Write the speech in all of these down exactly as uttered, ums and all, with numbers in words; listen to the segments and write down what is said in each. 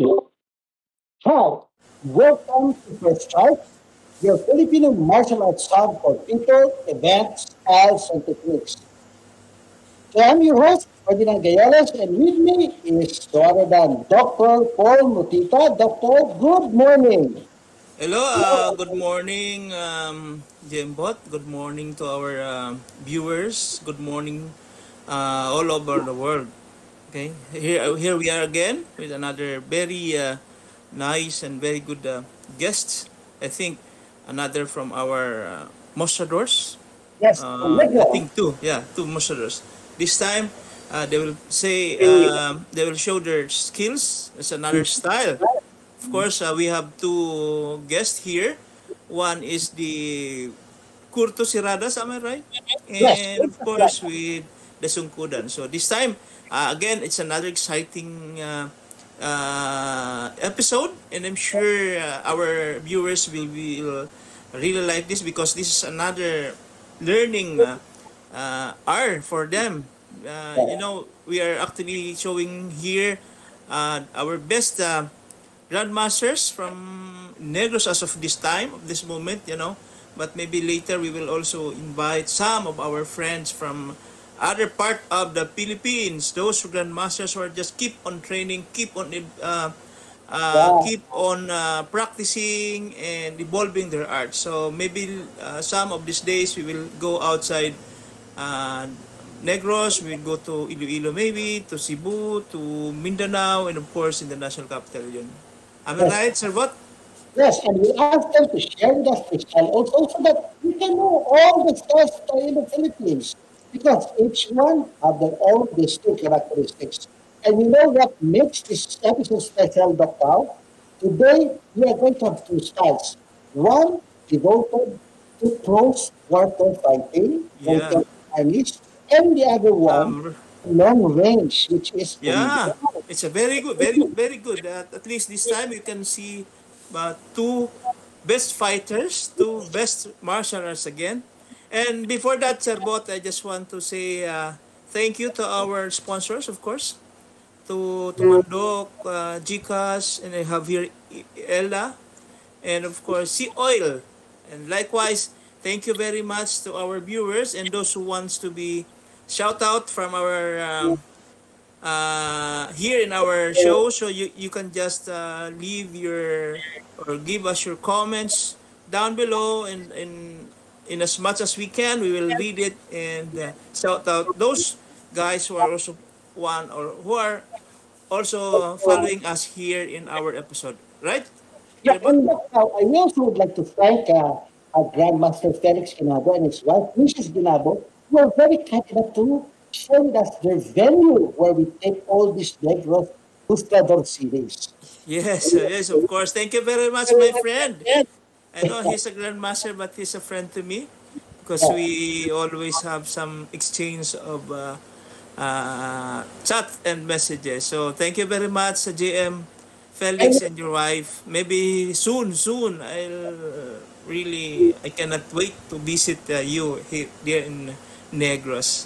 Okay. Hi, welcome to First Strike, your Filipino martial arts hub for people, events, styles, and techniques. So I'm your host, Ferdinand Gayales, and with me is Doctor Paul Mutita. Doctor, good morning. Hello, uh, good morning, um, Jembot. Good morning to our uh, viewers. Good morning uh, all over the world. Okay, here, here we are again with another very uh, nice and very good uh, guests. I think another from our uh, Mustadors. Yes, uh, I think two. Yeah, two Mustadors. This time, uh, they will say uh, they will show their skills. It's another style. Of course, uh, we have two guests here. One is the Kurtus Iradas, am I right? And of course, with the Sunkudan. So this time, uh, again, it's another exciting Uh, Uh, episode, and I'm sure uh, our viewers will, will really like this because this is another learning uh, uh, hour for them. Uh, you know, we are actually showing here uh, our best uh, grandmasters from Negros as of this time, of this moment, you know, but maybe later we will also invite some of our friends from other part of the Philippines, those grandmasters who are just keep on training, keep on uh, uh, yeah. keep on uh, practicing and evolving their art. So maybe uh, some of these days we will go outside uh, Negros, we'll go to Iloilo maybe, to Cebu, to Mindanao, and of course in the national capital yun. Am I yes. right, Sir Bot? Yes, and we ask them to share with us this style also so that we can know all the styles in the Philippines, because each one have their own distinct characteristics. And you know what makes this episode special, Doctor? Today, we are going to have two styles. One devoted to close quarter fighting, yeah. Chinese, and the other one, um, long range, which is... Yeah, amazing. It's a very good, very, very good. Uh, at least this time, you can see uh, two best fighters, two best martial arts again. And before that, Sir Bot, I just want to say uh, thank you to our sponsors, of course, to Tumandok, uh, GCash, and I have here Ella, and of course, Seaoil. And likewise, thank you very much to our viewers and those who wants to be shout out from our um, uh, here in our show. So you, you can just uh, leave your or give us your comments down below, and and. in as much as we can, we will read it and uh, shout out those guys who are also one or who are also following us here in our episode, right? Yeah, and uh, I also would like to thank uh, our Grandmaster Felix Guinabo and his wife, Missus Guinabo, who are very kind enough to share with us their venue where we take all these Negros Mustador series. Yes, yes, of course. Thank you very much, my friend. I know he's a grandmaster, but he's a friend to me because we always have some exchange of uh, uh, chat and messages. So thank you very much, G M Felix and your wife. Maybe soon, soon, I'll really, I cannot wait to visit uh, you here, here in Negros.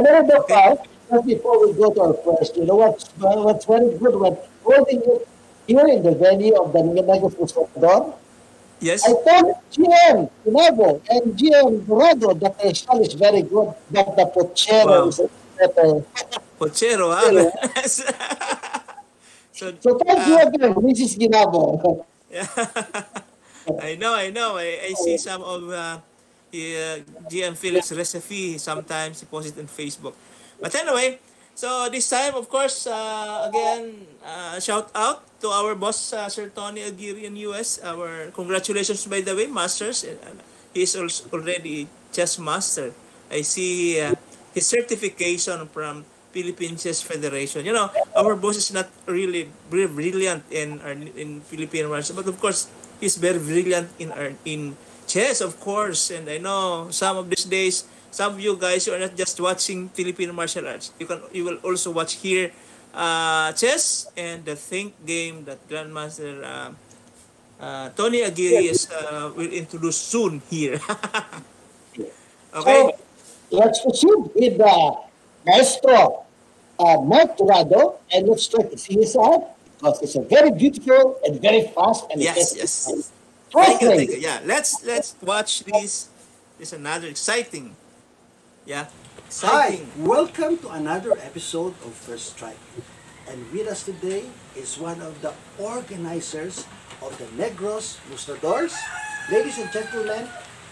And then, okay. Before we go to our first, you know what's, what's very good, what's holding it here in the venue of the Negros Mustador? Yes. I told G M Guinabo and G M Dorado that the style is very good, but the pochero wow. is better. Pochero, ah? so, so thank uh, you again, Missus Guinabo. Yeah. I know, I know. I, I see some of uh, uh, G M Felix recipe sometimes. He posts it on Facebook. But anyway, so this time, of course, uh, again, uh, shout out to our boss, uh, Sir Tony Aguirre in U S. Our congratulations, by the way, masters. He's also already chess master. I see uh, his certification from Philippine Chess Federation. You know, our boss is not really brilliant in in Philippine martial, but of course, he's very brilliant in in chess, of course. And I know some of these days, some of you guys who are not just watching Philippine martial arts, you can you will also watch here uh, chess and the think game that Grandmaster uh, uh, Tony Aguirre is, uh, will introduce soon here. Okay, so, let's proceed with uh, Maestro uh, Mark Rado, and let's check his out. because it's a very beautiful and very fast and yes, yes. Thank you, thank you. Yeah, let's let's watch this. This is another exciting. Yeah. Exciting. Hi, welcome to another episode of First Strike. And with us today is one of the organizers of the Negros, Mustadors. Ladies and gentlemen,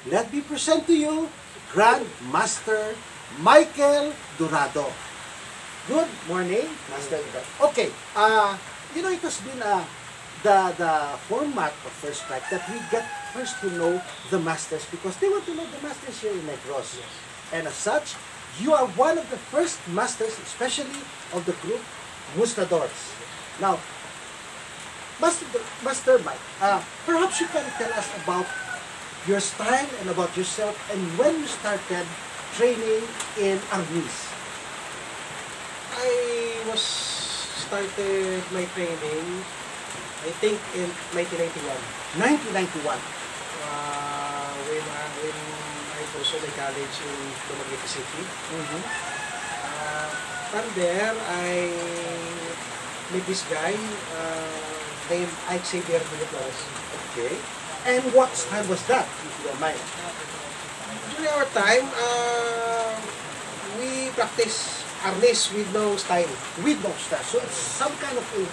let me present to you Grandmaster Michael Dorado. Good morning, Master. Okay, uh, you know, it has been uh, the, the format of First Strike that we get first to know the Masters because they want to know the Masters here in Negros. Yes. And as such, you are one of the first Masters, especially of the group Mustadors. Now, Master, Master Mike, uh, perhaps you can tell us about your style and about yourself and when you started training in Arnis. I was started my training, I think, in nineteen ninety-one. nineteen ninety-one? Uh, when, uh, when I pursued my college in Dumaguete City. Mm-hmm. Uh, from there, I met this guy uh, named I C Girl Place. Okay. And what time was that, if you don't mind? During our time, uh, we practiced Arnis with no style. With no style. So it's some kind of a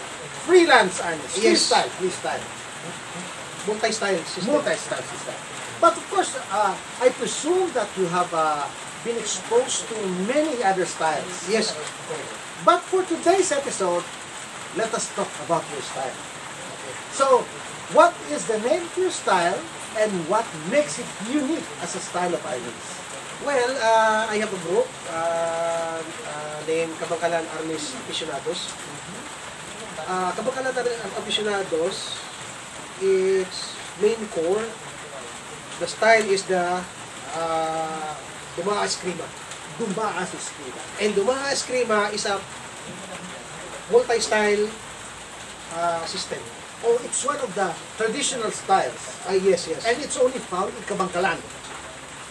freelance Arnis. Yes. Freestyle. Freestyle. Multi-style system. Multi-style system. But of course, uh, I presume that you have uh, been exposed to many other styles. Yes. But for today's episode, let us talk about your style. Okay. So, what is the name of your style and what makes it unique as a style of Arnis? Well, uh, I have a group uh, uh, named Kabankalan Arnis Aficionados. Uh, Kabankalan Arnis Aficionados, its main core, the style is the uh, Doma Eskrima. Doma Eskrima. And Doma Eskrima is a multi-style uh, system. Oh, it's one of the traditional styles. Uh, yes, yes. And it's only found in Kabankalan.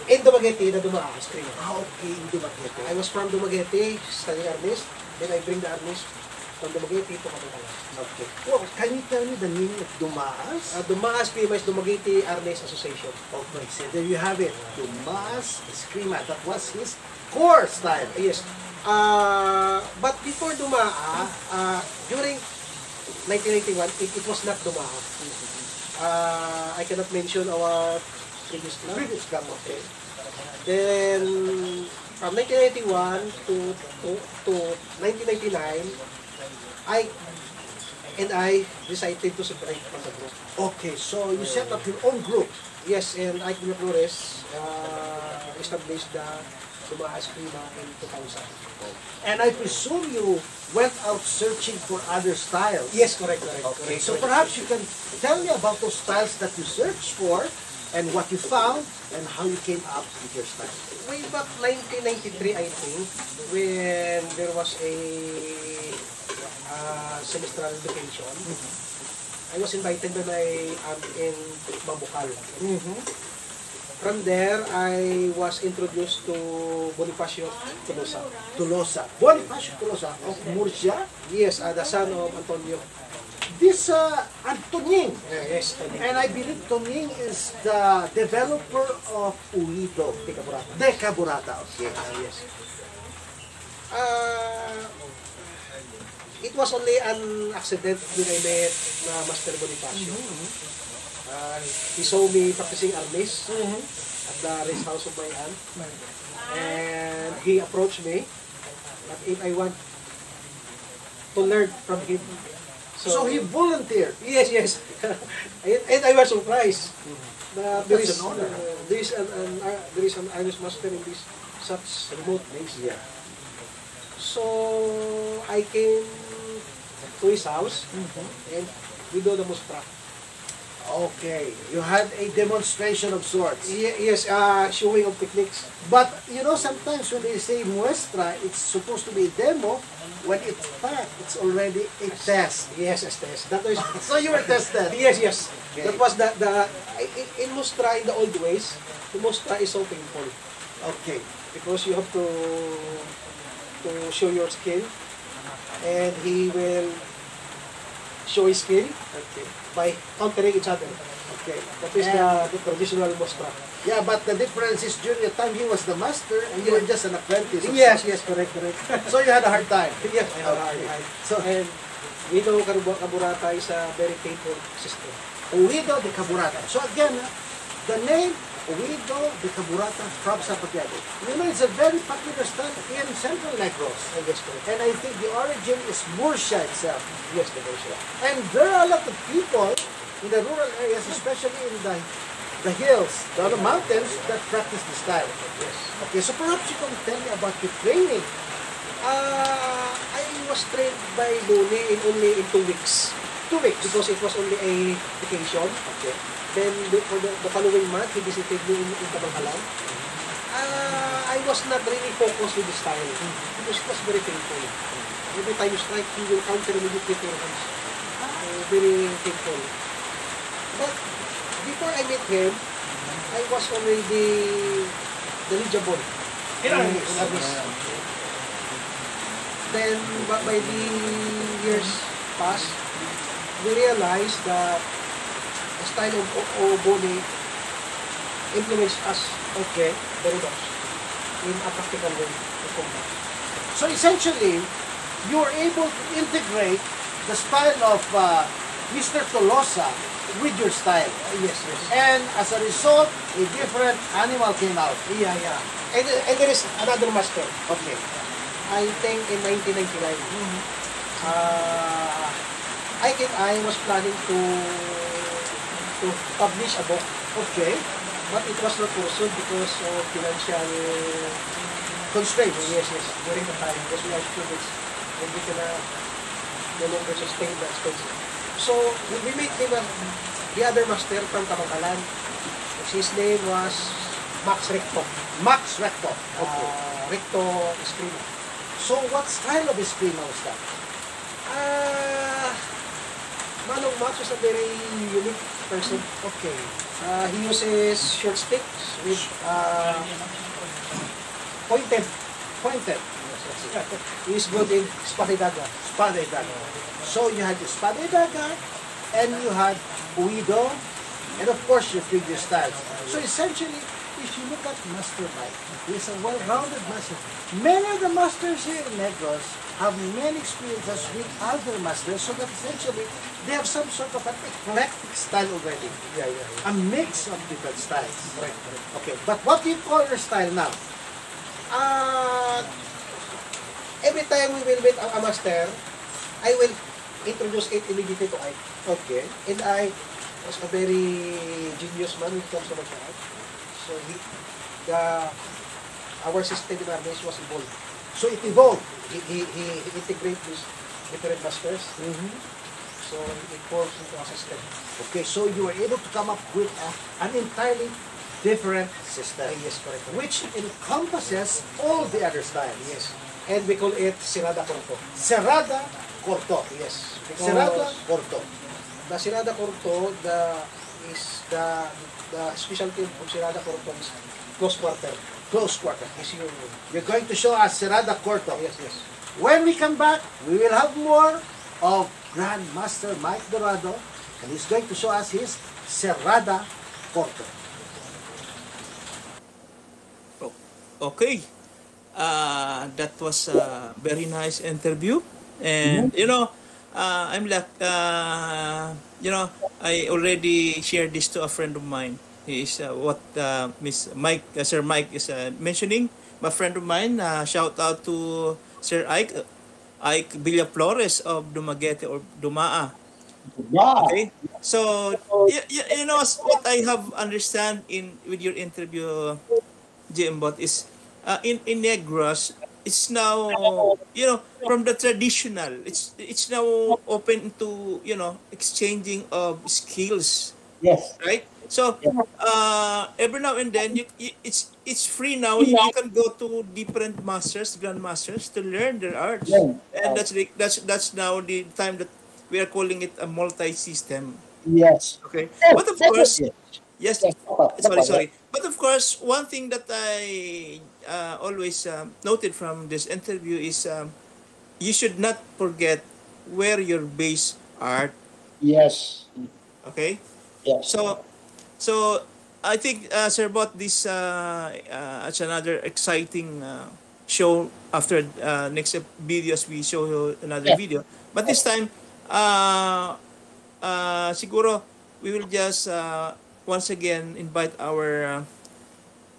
In Dumaguete, the Doma Eskrima. Ah, okay, in Dumaguete. I was from Dumaguete, studying Arnis, then I bring the Arnis from Dumaguete to Kabankalan. Okay. Well, can you tell me the meaning of Dumas? Uh, Doma Eskrima is Dumaguete Arnis Association. Okay, so there you have it. Doma Eskrima, that was his core style. Uh, yes. Uh, but before Duma, uh, during nineteen ninety-one, it, it was not Duma. Uh, I cannot mention our previous club. Previous club, okay. Then, from nineteen ninety-one to, to, to nineteen ninety-nine, I and I decided to separate from the group. Okay, so you set up your own group. Yes, and Ike Villaflores uh, established the Doma Eskrima in two thousand. And I presume you went out searching for other styles. Yes, correct, correct. Okay, correct. So perhaps you can tell me about those styles that you searched for and what you found and how you came up with your style. Way back nineteen ninety-three, I think, when there was a uh, semestral vacation, mm-hmm. I was invited by my aunt in Mambukal. Mm-hmm. From there, I was introduced to Bonifacio Tolosa. Tolosa. Bonifacio Tolosa of Murcia? Yes, uh, the son of Antonio. This uh, Antonin. Yes, Antonin. And I believe Antonin is the developer of Oido de Caburata. De Caburata, okay. Uh, yes. Uh, it was only an accident when I met uh, Master Bonifacio. Mm-hmm. Uh, he saw me practicing Arnis mm-hmm. at the race house of my aunt, and he approached me that if I want to learn from him. So, so he volunteered? Yes, yes. and, and I was surprised mm-hmm. that there is, an honor. Uh, there is an, an, uh, there is an Arnis master in this such remote place. Yeah. So I came to his house mm-hmm. and we do the mustra. Okay, you had a demonstration of sorts. Yes, uh, showing of techniques. But, you know, sometimes when they say muestra, it's supposed to be a demo. When it's fact, it's already a test. Yes, a test. That was, so you were tested? Yes, yes. Okay. That was the, the in, in mustra, in the old ways, the mustra is so painful. Okay. Because you have to, to show your skill, and he will showy skill, okay, by countering each other. Okay, that is the, the traditional Mostra. Yeah, but the difference is during the time he was the master and you yeah. were just an apprentice. Yes, yes, correct, correct. So you had a hard time. Yes, I had a hard time. So, and Oido de Caburata is a very painful system. Oido de Caburata. So again, the name Oido de Caburata from Sapagado. Remember, it's a very popular style in Central Negros. Yes, correct. And I think the origin is Murcia itself. Yes, the Murcia. And there are a lot of people in the rural areas, especially in the, the hills, the mountains, that practice this style. Yes. Okay, so perhaps you can tell me about your training. Uh, I was trained by Luni in only in two weeks. Two weeks, because it was only a vacation. Okay. Then the, for the, the following month, he visited me in, in Kabankalan. Uh, I was not really focused with this style, because it was very painful. Every time you strike, he will counter immediately for your hands. Uh, very painful. But before I met him, I was already knowledgeable in Arnis. Then, but by the years past, we realized that the style of Obone influenced us, okay, very much in a practical way to combat. So essentially, you were able to integrate the style of uh, Mister Tolosa with your style. Yes, yes. And as a result, a different animal came out. Yeah, yeah. And, and there is another master. Okay. I think in nineteen ninety-nine, mm-hmm. uh, I think I was planning to to publish a book. Okay. But it was not pursued because of financial constraints. Yes, yes. During the time, because we are students, and we cannot no longer sustain the expenses. So, we met him at the other master from Kabankalan. His name was Max Recto. Max Recto. Okay. Uh, Recto Eskrima. So, what style of Eskrima was that? Uh, Manong Max is a very unique person. Okay. Uh, he uses short sticks with uh, pointed. Pointed. He is good in spade daga. Spade daga. So you had the spade daga, and you had Oido, and of course your previous styles. So essentially, if you look at Master Mike, he is a well-rounded master. Many of the masters here in Negros have many experiences with other masters, so that essentially they have some sort of an eclectic style already. Yeah, yeah, yeah. A mix of different styles. Right, right. Okay, but what do you call your style now? Uh, Every time we will meet a master, I will introduce it immediately to Ike. Okay. And I was a very genius man when it comes to master Ike. So he, the, our system in Arnis was evolved. So it evolved. He, he, he integrated these different masters. Mm-hmm. So it forms into a system. Okay, so you were able to come up with a, an entirely different system. Yes, correct, correct. Which encompasses all the other styles. Yes. And we call it Serrada Corto. Serrada Corto, yes. Serrada Corto. The Serrada Corto, the is the the specialty of Serrada Corto is close quarter. Close quarter. Yes, you, you're going to show us Serrada Corto. Yes, yes. When we come back, we will have more of Grandmaster Mike Dorado, and he's going to show us his Serrada Corto. Oh, okay. Uh, that was a very nice interview, and you know, uh, I'm like, uh, you know, I already shared this to a friend of mine. He is uh, what uh, Miss Mike, uh, Sir Mike is uh, mentioning. My friend of mine, uh, shout out to Sir Ike, Ike Villaflores of Dumaguete or Dumaa. Wow. Okay, so you, you know what I have understand in with your interview, G M Bot, is. Uh, in in Negros, it's now, you know, from the traditional, it's it's now open to, you know, exchanging of skills. Yes. Right. So uh, every now and then, you, you, it's it's free now. You, you can go to different masters, grandmasters, to learn their arts, yeah. And that's that's that's now the time that we are calling it a multi-system. Yes. Okay. Yes. But of course. Yes, yes, sorry, sorry. But of course, one thing that I uh, always um, noted from this interview is um, you should not forget where your base Art? Yes. Okay? Yes. So, so I think, uh, Sir Bot, this uh, uh, it's another exciting uh, show. After uh, next videos, we show you another yeah. video. But this time, uh, uh, siguro, we will just uh, once again invite our uh,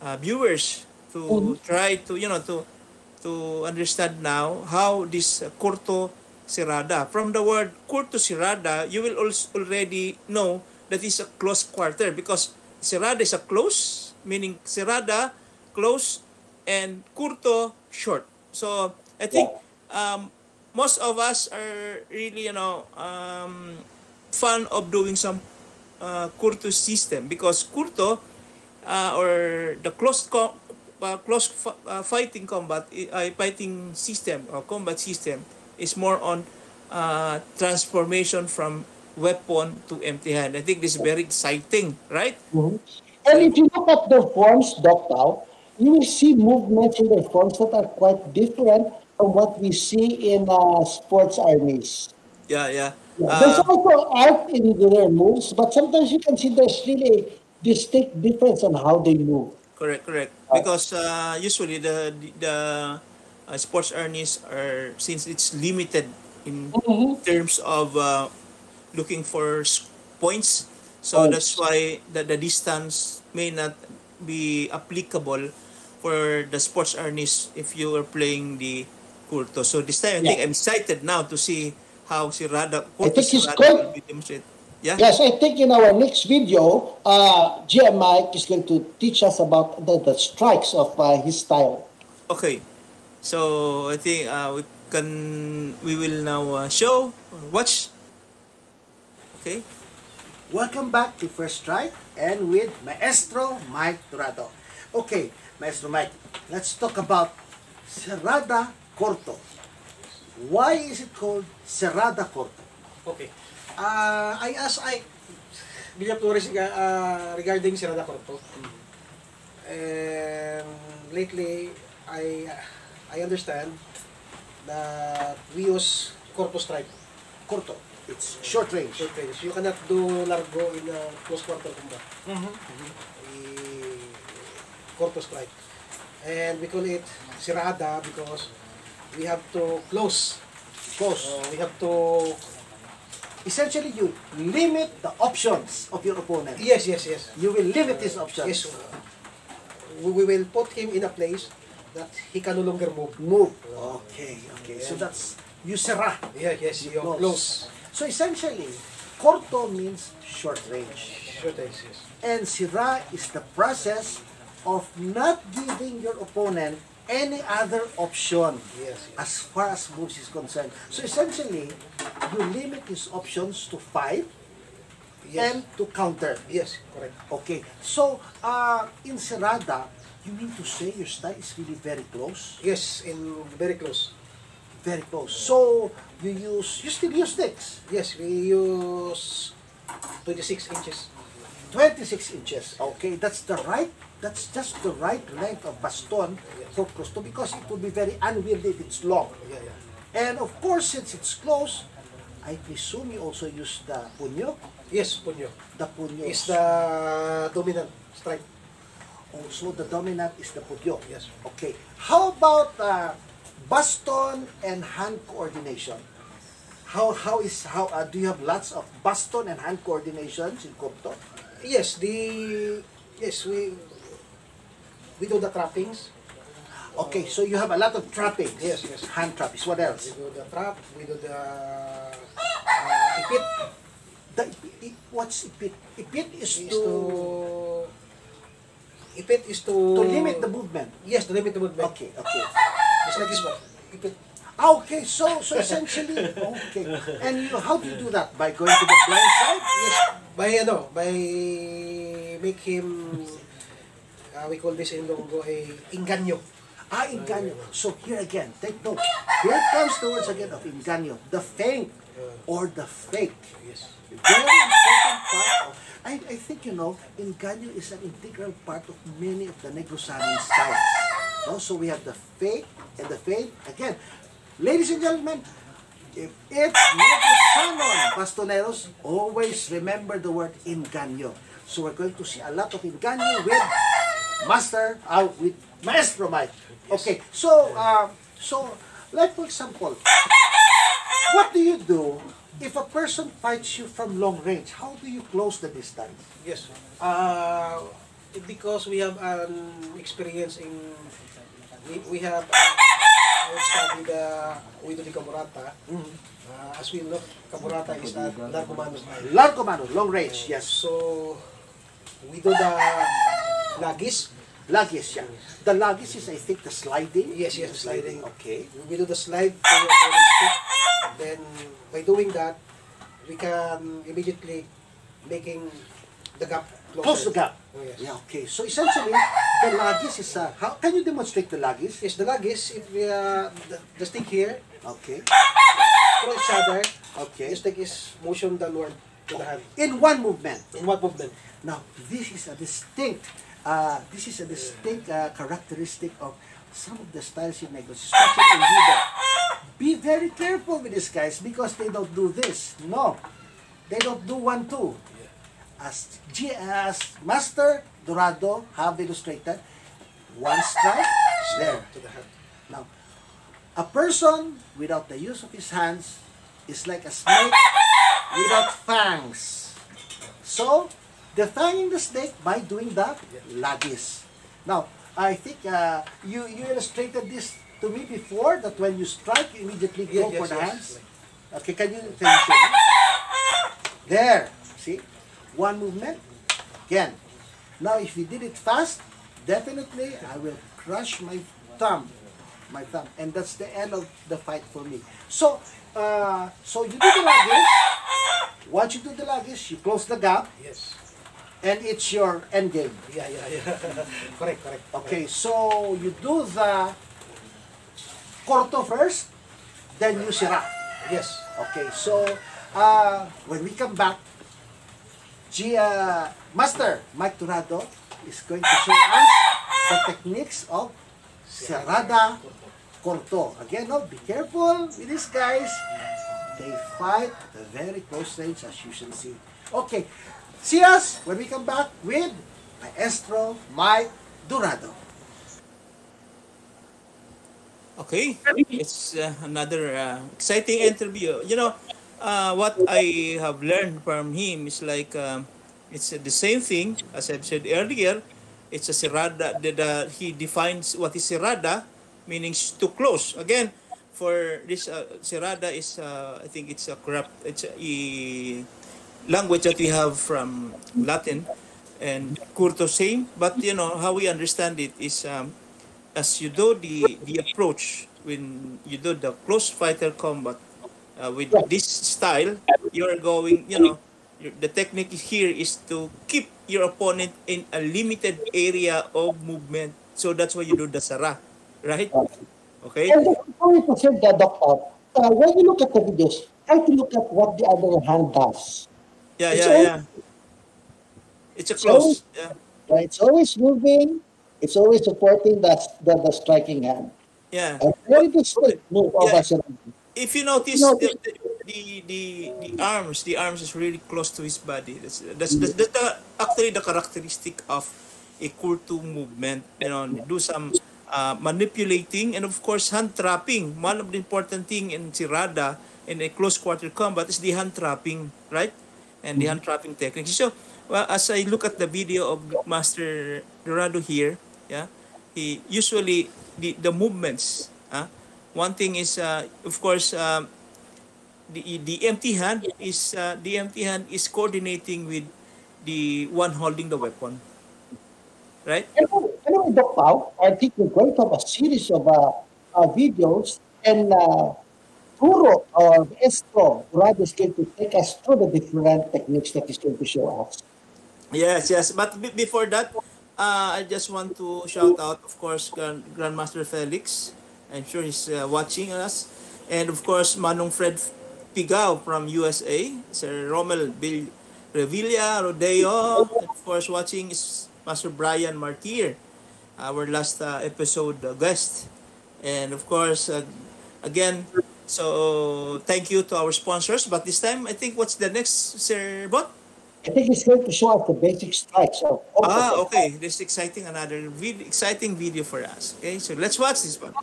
uh, viewers to mm-hmm. try to, you know, to to understand now how this uh, Corto Serrada. From the word Kurto Serrada, you will also already know that it's a close quarter, because Serrada is a close, meaning Serrada, close, and Kurto, short. So I think um, most of us are really, you know, um, fan of doing some uh, Kurto system, because Kurto uh, or the close co uh, close uh, fighting combat uh, fighting system or combat system is more on uh, transformation from weapon to empty hand. I think this is very exciting, right? Mm-hmm. And if you look at the forms, Doctor, you will see movements in the forms that are quite different from what we see in uh, sports armies. Yeah, yeah. yeah. Uh, There's also art in their moves, but sometimes you can see there's really a distinct difference on how they move. Correct, correct. Uh, because uh, usually the the Uh, sports armies are, since it's limited in mm-hmm. terms of uh, looking for points, so points. that's why the, the distance may not be applicable for the sports armies if you are playing the Kurto. So this time, I yeah. think I'm excited now to see how Serrada will be demonstrated. Yeah? Yes, I think in our next video, uh, G M Mike is going to teach us about the, the strikes of uh, his style. Okay. So I think uh, we can we will now uh, show or watch. Okay. Welcome back to First Strike and with Maestro Mike Dorado. Okay, Maestro Mike, let's talk about Serrada Corto. Why is it called Serrada Corto? Okay. Uh, I asked Ike Villaflores uh, regarding Serrada Corto. Mm-hmm. And lately, I. Uh, I understand that we use Corto Strike. Corto. It's short range. Short range. You cannot do largo in a close quarter combat. Mm-hmm. Mm-hmm. Corto Strike. And we call it Serrada because we have to close. Close. Uh, we have to... Essentially, you limit the options of your opponent. Yes, yes, yes. You will limit uh, his options. Yes. We, we will put him in a place that he can no longer move. Move. Okay, okay. Yeah. So that's you serra. Yeah, yes, you close. close. So essentially, Corto means short range. Short range, yes. And serra is the process of not giving your opponent any other option yes, yes. as far as moves is concerned. So essentially, you limit his options to five yes. and to counter. Yes, correct. Okay. So uh, in Serrada, you mean to say your style is really very close? Yes, in very close. Very close. So, you use, you still use sticks? Yes, we use twenty-six inches. twenty-six inches. Okay, that's the right, that's just the right length of baston yes. for Corto, because it would be very unwieldy if it's long. Yeah, yeah. And of course, since it's close, I presume you also use the punyo? Yes, punyo. The punyo is the dominant strike. Also, the dominant is the pugyo. Yes. Okay. How about uh, baston and hand coordination? How how is how uh, do you have lots of baston and hand coordinations in Corto? Yes. The yes we we do the trappings. Okay. So you have a lot of trappings. Yes. Yes. Hand trappings. What else? We do the trap. We do the uh, ipit. The ipit, what's ipit? Ipit is, is to, to Ipit is to... To limit the movement. Yes, to limit the movement. Okay, okay. It's like this one. Ipit. Okay, so so essentially, okay. And you know, how do you do that? By going to the blind side? Yes. By, ano, by make him, uh, we call this in Longo, a inganyo. Ah, inganyo. So here again, take note. Here comes the words again of inganyo. The feint or the fake. Yes. Very important part of... I, I think, you know, inganyo is an integral part of many of the Negrosaning styles. Also, we have the fake and the fake. Again, ladies and gentlemen, if it's common bastoneros always remember the word engaño. So we're going to see a lot of engaño with master, uh, with Maestro Mike. Okay, so, uh, so like for example, what do you do if a person fights you from long range? How do you close the distance? Yes, uh, because we have an experience in, we, we have... Uh, studied the Oido de Caburata. As we know, Caburata is at Larcomanos. Larcomanos, long range, yes. So, we do the lagis. Lagis, yeah. The lagis is, I think, the sliding? Yes, yes, the sliding. Okay. We do the slide to your opponent's stick. Then, by doing that, we can immediately making the gap closer. Close the gap. Oh, yes. Yeah, okay. So essentially, the lagis is uh, how can you demonstrate the lagis? Yes, the lagis, if we, uh, the, the stick here. Okay. Throw each other. Okay. The stick is motion downward to the hand. In one movement. In one movement. Now, this is a distinct, uh, this is a distinct uh, characteristic of some of the styles in Negros, especially in judo. Be very careful with these guys because they don't do this. No, they don't do one two. As, G, as Master Dorado have illustrated, one strike is there. To the hand. Now, a person without the use of his hands is like a snake without fangs. So, they're fanging the snake by doing the lagis. Now, I think uh, you, you illustrated this to me before, that when you strike, you immediately go yes, for yes, the yes, hands. Yes. Okay, can you, can you show me? There, see? One movement, again. Now, if you did it fast, definitely I will crush my thumb, my thumb, and that's the end of the fight for me. So, uh, so you do the lagis. Once you do the lagis, you close the gap. Yes. And it's your end game. Yeah, yeah, yeah. Correct, correct. Okay, so you do the corto first, then you sira. Yes. Okay, so uh, when we come back, G, uh, Master Mike Dorado is going to show us the techniques of Serrada Corto. Again, no, be careful with these guys. They fight at a very close range, as you can see. Okay, see us when we come back with Maestro Mike Dorado. Okay, it's uh, another uh, exciting interview. You know, Uh, what I have learned from him is like um, it's uh, the same thing as I've said earlier. It's a serrada that uh, he defines what is serrada, meaning to close. Again, for this uh, serrada is uh, I think it's a corrupt it's a, a language that we have from Latin and Kurtus same. But you know how we understand it is um, as you do the the approach when you do the close fighter combat. Uh, with this style, you're going, you know, the technique here is to keep your opponent in a limited area of movement. So that's why you do the sara, right? Okay. And before we proceed, Doctor, uh, when you look at the videos, try to look at what the other hand does. Yeah, it's yeah, always, yeah. It's a close. It's always, yeah. uh, it's always moving. It's always supporting the, the, the striking hand. Yeah. A very distinct move of a sara. If you notice, no, the, the the the arms, the arms is really close to his body. That's that's, that's, that's the, actually the characteristic of a Kurtu movement. You know, do some uh, manipulating and of course hand trapping. One of the important thing in Serrada in a close quarter combat is the hand trapping, right? And the hand trapping technique. So, well, as I look at the video of Master Dorado here, yeah, he usually the the movements, huh? One thing is, uh, of course, uh, the the empty hand is uh, the empty hand is coordinating with the one holding the weapon, right? You know, you know, Doctor Pao, I think we're going to have a series of uh, uh, videos, and uh, Turo or Estro Rad is going to take us through the different techniques that he's going to show us. Yes, yes, but before that, uh, I just want to shout out, of course, Grand Grandmaster Felix. I'm sure he's uh, watching us. And of course, Manong Fred Pigao from U S A, Sir Romel Bill Revilla, Rodeo, and of course, watching is Master Brian Martir, our last uh, episode uh, guest. And of course, uh, again, So thank you to our sponsors. But this time, I think what's the next, Sir Bot? I think it's going to show us the basic strikes. Of ah, okay. This is exciting, another vid exciting video for us. Okay, so let's watch this one.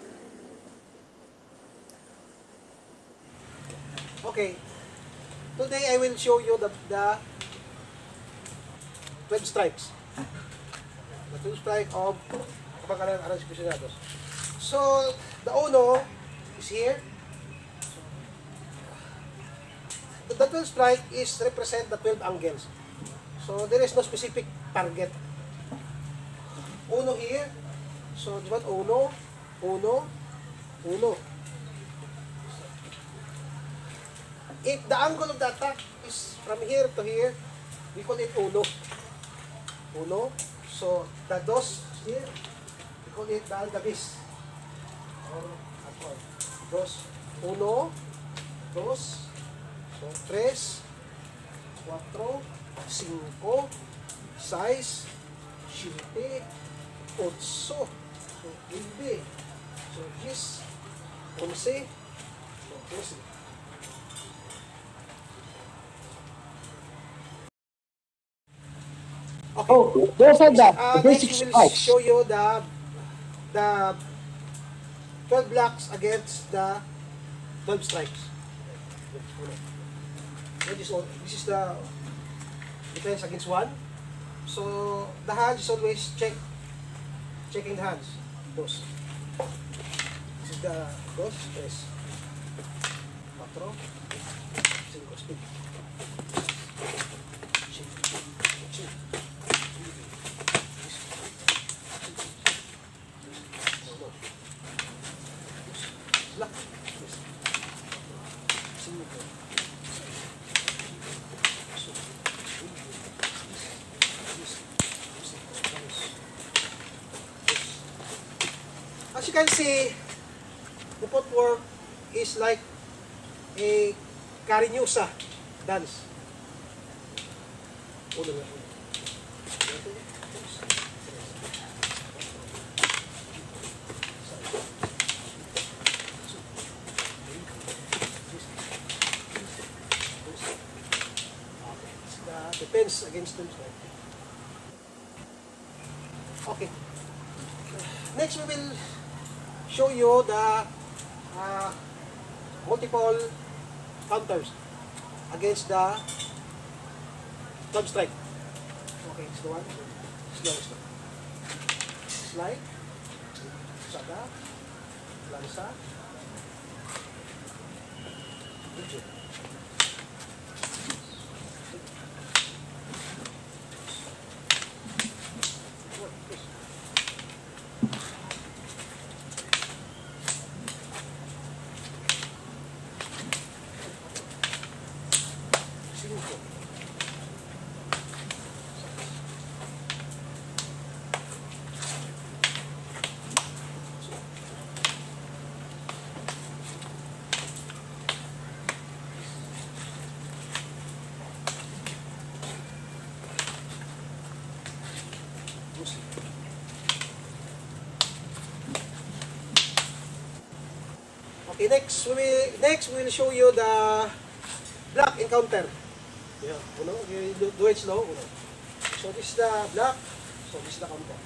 Okay. Today I will show you the, the twelve strikes. The twelve strikes of Kabankalan Arnis Aficionados. So, the Ono is here. The twelve strike is represent the twelve angles. So there is no specific target. Uno here. So diba uno, uno, uno. If the angle of the attack is from here to here, we call it uno. Uno. So the dos here, we call it the altabis. Dos, uno, dos. So, tres, cuatro, cinco, seis, siete, otso, so, nueve, so, diez, once, so, doce. Okay. Oh, those are the uh, basic strikes. I will show you the, the twelve blocks against the twelve strikes. This is the defense against one. So the hands is always check, checking the hands. Dos. This is the dos, tres, cuatro, cinco, speed. You can see the footwork is like a Cariñosa dance. Depends against them. Okay. Next we will show you the uh, multiple counters against the thumb strike. Okay, slow one, slow, slow. Slide, sada, lansa, rigid. Okay, next we will, next we will show you the block encounter. Yeah, you know, you do, do it slow. You know. So this is the block. So this is the counter.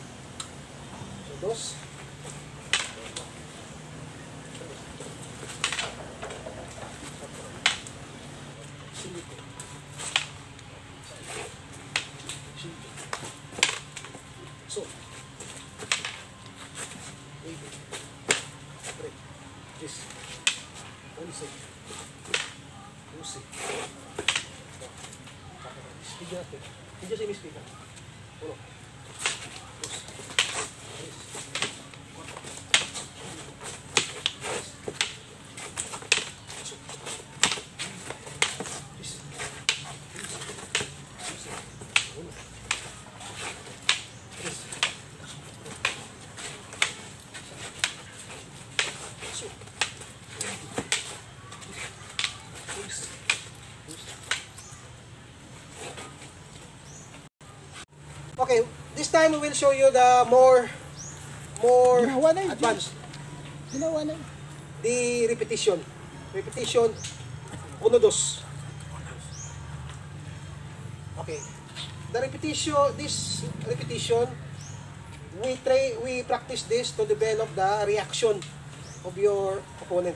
So those. Okay, this time we will show you the more, more advanced. You know, one, the repetition. Repetition. Uno, dos. Okay. The repetition, this repetition, we try, we practice this to develop the reaction of your opponent.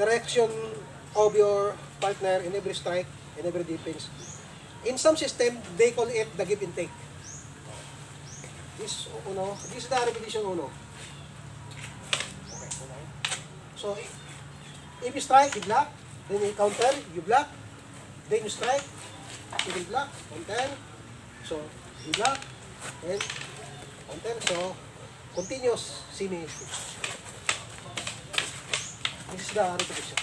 The reaction of your partner in every strike, in every defense. In some system, they call it the give and take. This uno, this is the repetition uno. So, if you strike, you block, then you counter, you block, then you strike, you will block, counter, so you block, then counter, so continuous semi-history. This is the repetition.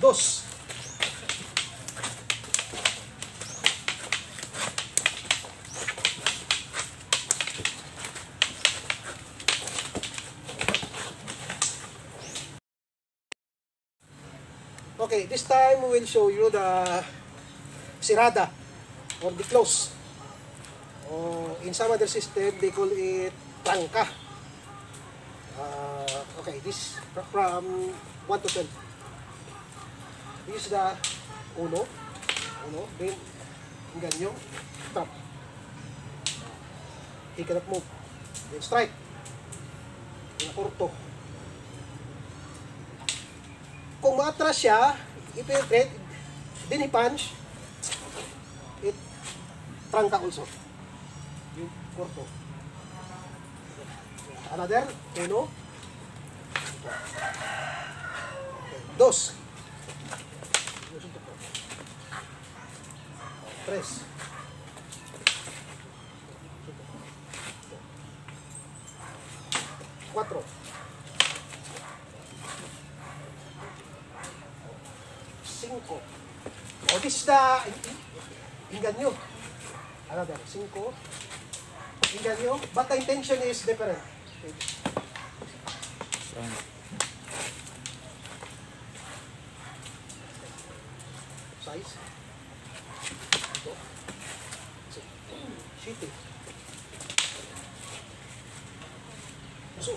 Dos. Okay, this time we will show you the serrada or the close. Or in some other system, they call it tranca. Uh, okay, this from one to ten. This is the uno, uno, then ganyo, trap. He cannot move. Then strike. Then corto. Kung maatras siya, if you threat, then he punch, it trangka also. Yung corto. Another, uno. Dos. Tres. Cuatro. Cinco. O, this is the engaño. Another, cinco. Engaño. But the intention is different. Okay. Size. Ito. Shitty. So.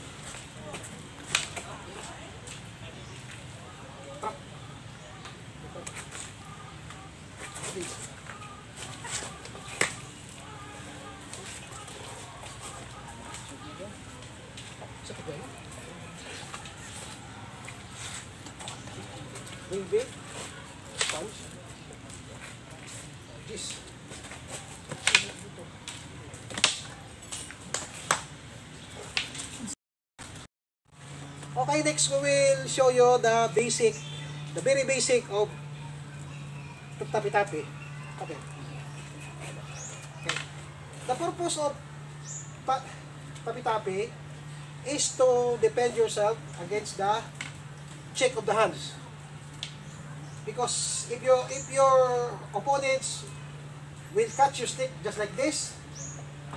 Okay, next we will show you the basic, the very basic of tapi-tapi. Okay. Okay. The purpose of tapi-tapi is to defend yourself against the check of the hands. Because if your if your opponents will catch your stick just like this,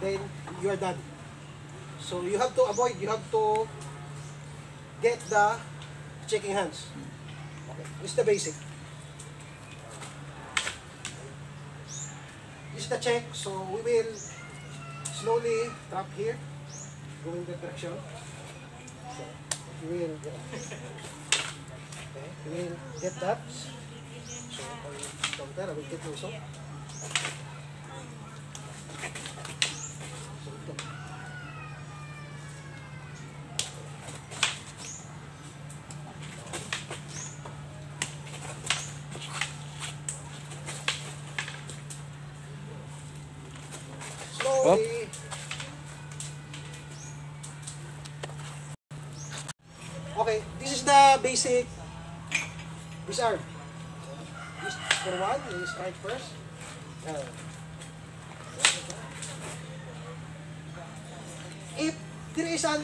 then you are done. So you have to avoid. You have to get the checking hands. Okay, this is the basic. This is the check, so we will slowly trap here, go in the direction. So we will, okay, we will get that. So I will come there, I will get also. Okay, this is the basic disarm. This for one, you strike first. Uh, if there is an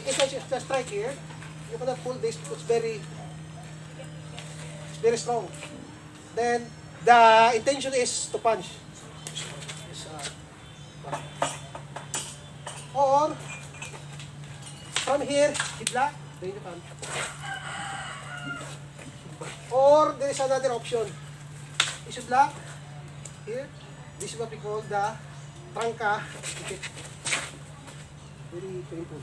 if a strike here, you cannot pull this. It's very, it's very strong. Then the intention is to punch. Or from here, hit black, then you punch. Or there is another option. Is you block here. This is what we call the tangka, dikit. Very painful.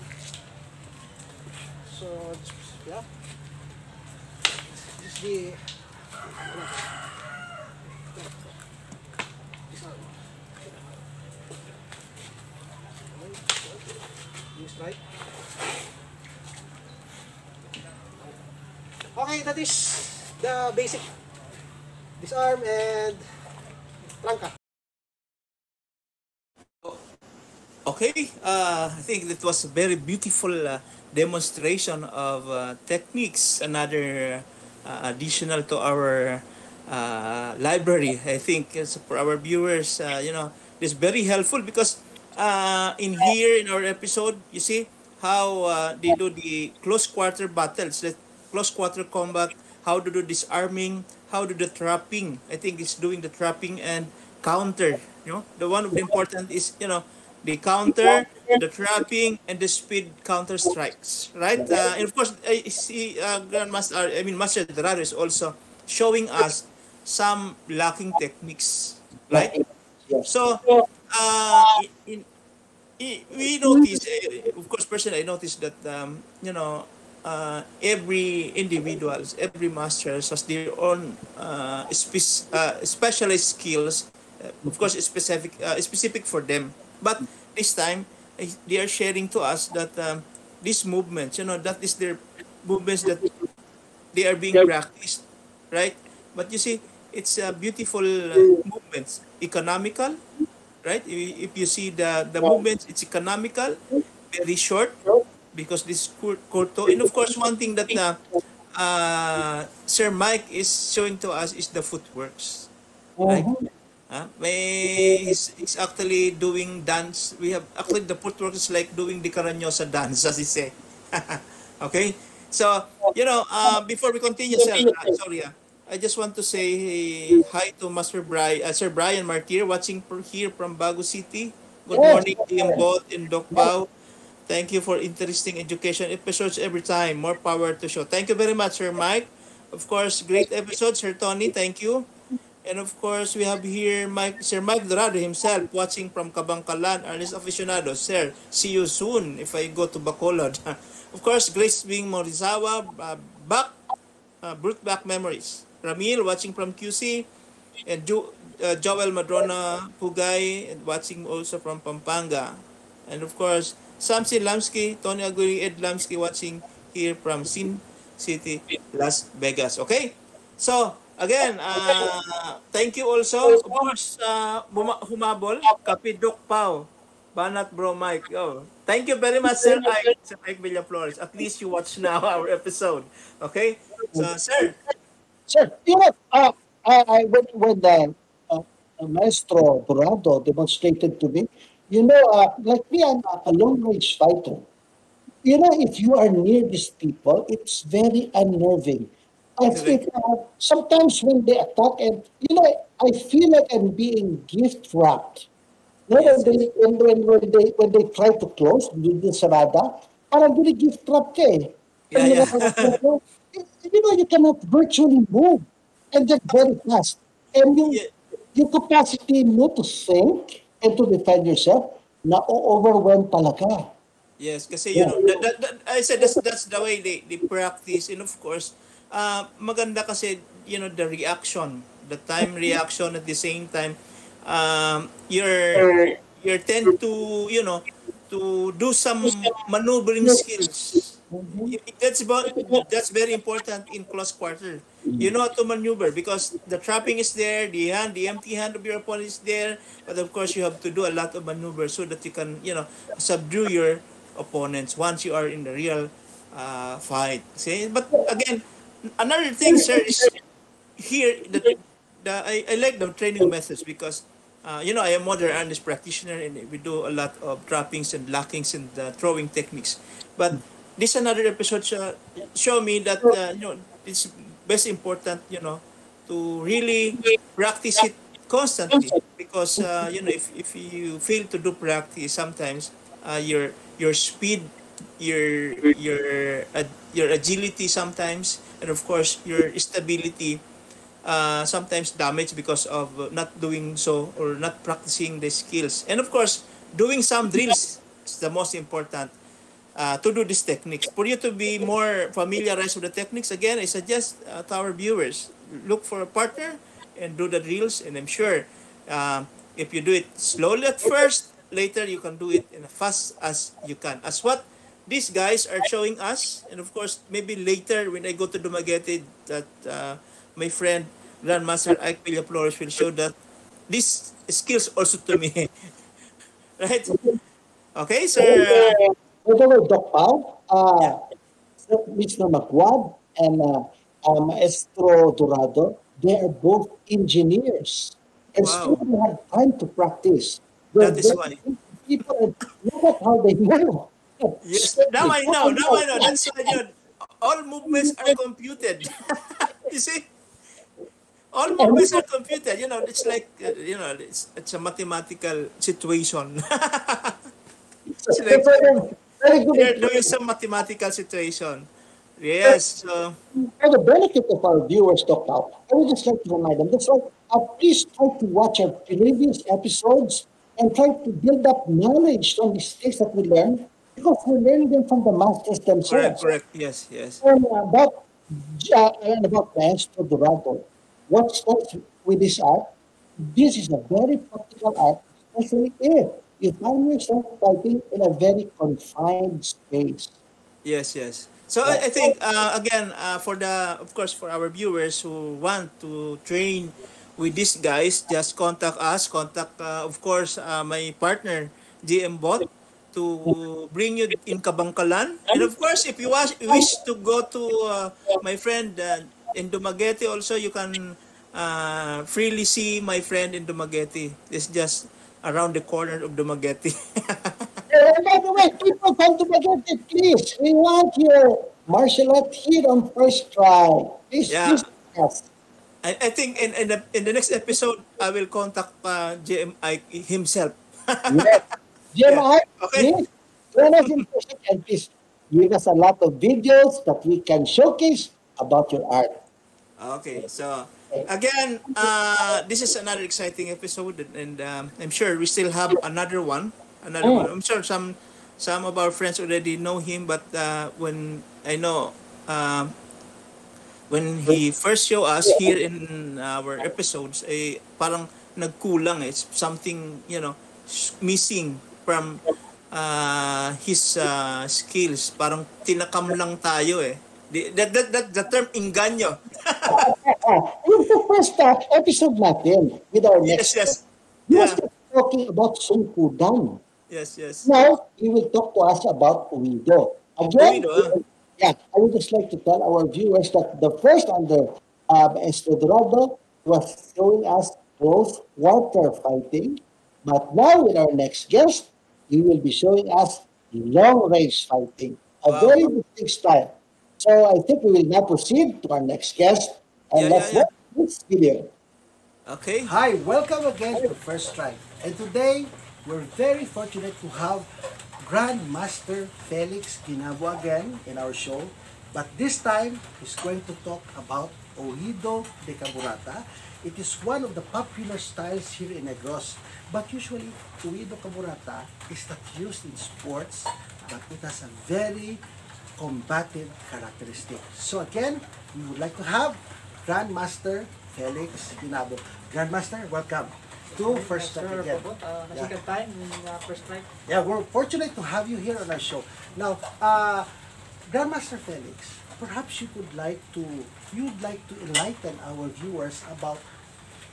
So, yeah. This is the... Right. Okay, that is the basic disarm and trangka. Okay, uh, I think that was a very beautiful uh, demonstration of uh, techniques, another uh, additional to our uh, library. I think it's for our viewers, uh, you know, it's very helpful because Uh, in here, in our episode, you see how uh, they do the close quarter battles, the close quarter combat, how to do disarming, how to do the trapping. I think it's doing the trapping and counter. You know, the one of the important is, you know, the counter, the trapping, and the speed counter strikes, right? Uh, and of course, I see uh, Grandmaster, I mean, Master Dorado is also showing us some lacking techniques, right? So, Uh, in, in, we notice, of course, personally, I noticed that, um, you know, uh, every individuals, every masters has their own uh, spe uh, specialized skills, uh, of course, specific, uh, specific for them. But this time, they are sharing to us that um, these movements, you know, that is their movements that they are being practiced, right? But you see, it's a beautiful uh, movements, economical, right? If you see the, the movements, it's economical, very short, because this Corto. And of course, one thing that uh, uh, Sir Mike is showing to us is the footworks. Right? Uh, he's, he's actually doing dance. We have actually the footwork is like doing the Caranyosa dance, as he say. Okay? So, you know, uh, before we continue, Sir, uh, sorry, uh, I just want to say hi to Master Brian, uh, Sir Brian Martir, watching here from Baguio City. Good morning to you both in Doc Pao. Thank you for interesting education episodes every time. More power to show. Thank you very much, Sir Mike. Of course, great episode, Sir Tony. Thank you. And of course, we have here Mike, Sir Mike Dorado himself, watching from Kabankalan Arnis Aficionados. Sir, see you soon if I go to Bacolod. Of course, Grace Bing Morizawa, uh, back, uh, brought back memories. Ramil, watching from Q C, and jo uh, Joel Madrona Pugay, and watching also from Pampanga. And of course, Samson Lamsky, Tony Aguirre, Ed Lamsky, watching here from Sin City, Las Vegas. Okay? So, again, uh, thank you also. Of course, uh, humabol, Kapidok Pao, Banat Bro Mike. Oh, thank you very much, Sir Ike, Sir Ike Villaflores. At least you watch now our episode. Okay? So, Sir, Sir, you know, uh, I, I, when, when the uh, uh, Maestro Dorado demonstrated to me, you know, uh, like me, I'm a long-range fighter. You know, if you are near these people, it's very unnerving. I think uh, sometimes when they attack, and you know, I feel like I'm being gift-wrapped. You know, when they, when, when, when, they, when they try to close, do the Serrada, parang gini gift-wrapped eh. Yeah, you yeah. Know, you know, you cannot virtually move, and that's very fast. And you, yeah. Your capacity not to think and to defend yourself, na overwhelmed palaka. Yes, kasi yeah. You know, that, that, that, I said that's, that's the way they, they practice, and of course, uh, maganda kasi, you know, the reaction, the time reaction at the same time, um, you're, you're tend to, you know, to do some maneuvering skills. Mm-hmm. That's about, that's very important in close quarter. Mm-hmm. You know how to maneuver because the trapping is there, the hand, the empty hand of your opponent is there, but of course you have to do a lot of maneuvers so that you can, you know, subdue your opponents once you are in the real uh, fight. See, but again, another thing, sir, is here the, the I, I like the training methods because uh, you know, I am modern Arnis practitioner and we do a lot of trappings and lockings and uh, throwing techniques, but this another episode uh, show me that uh, you know, it's best important, you know, to really practice it constantly because uh, you know, if, if you fail to do practice sometimes uh, your your speed, your your uh, your agility sometimes, and of course your stability uh, sometimes damaged because of not doing so or not practicing the skills. And of course, doing some drills is the most important uh, to do these techniques. For you to be more familiarized with the techniques, again, I suggest uh, to our viewers, look for a partner and do the drills. And I'm sure uh, if you do it slowly at first, later you can do it in as fast as you can. As what these guys are showing us, and of course, maybe later when I go to Dumaguete, that uh, my friend, Grandmaster Ike Villaflores will show that these skills also to me. Right? Okay, sir. By the way, Doc Pao, Mister Makwad and uh, uh, Maestro Dorado, they are both engineers. And wow. Still they have time to practice. They're, that is why. People know how they know. Yes, so, now I know, now I know. That's why, dude, all movements are computed. You see, all movements are computed. You know, it's like uh, you know, it's, it's a mathematical situation. It's like they're doing some mathematical situation. Yes. So. For the benefit of our viewers, Doctor, I would just like to remind them. That's why, uh, please try to watch our previous episodes and try to build up knowledge on these things that we learn. Because we learn them from the masters themselves. Correct, correct. Yes, yes. And about, uh, and about Maestro Dorado, what starts with this art, this is a very practical art, especially if you find yourself typing in a very confined space. Yes, yes. So yeah. I, I think, uh, again, uh, for the, of course, for our viewers who want to train with these guys, just contact us, contact, uh, of course, uh, my partner, G M Bot, to bring you in Kabankalan. And of course, if you wish, wish to go to uh, my friend uh, in Dumaguete also, you can uh, freely see my friend in Dumaguete. It's just around the corner of Dumaguete. And by the way, people come to Dumaguete, please. We want your martial art here on First Strike. Please, yeah. Please ask. I, I think in, in, the, in the next episode, I will contact uh, J M I himself. Yes. G M I, yeah. Okay. Please join us in person and please give us a lot of videos that we can showcase about your art. Okay, so again, uh, this is another exciting episode, and, and um, I'm sure we still have another one. Another oh. one. I'm sure some some of our friends already know him, but uh, when I know uh, when he first showed us here in our episodes, eh, parang nagkulang. Eh. It's something, you know, missing from uh, his uh, skills. Parang tinakam lang tayo eh. The, that, that, that, the term inganyo. It's the first uh, episode natin with our next. Yes, yes. He yeah. was talking about Sunkudan. Yes, yes. Now, he will talk to us about Oido. Again, Oido, yeah, I would just like to tell our viewers that the first under uh, Maestro Dorado was showing us both water fighting. But now with our next guest, he will be showing us long-range fighting, a wow. very distinct style. So I think we will now proceed to our next guest, and yeah, let's yeah, yeah. watch this video. Okay. Hi, welcome again to First Strike. And today, we're very fortunate to have Grandmaster Felix Guinabo again in our show. But this time, he's going to talk about Oido de Caburata. It is one of the popular styles here in Negros, but usually Oido Caburata is not used in sports, but it has a very combative characteristic. So again, we would like to have Grandmaster Felix Guinabo. Grandmaster, welcome to First Strike again. Yeah, we're fortunate to have you here on our show. Now, uh, Grandmaster Felix, perhaps you could like to you'd like to enlighten our viewers about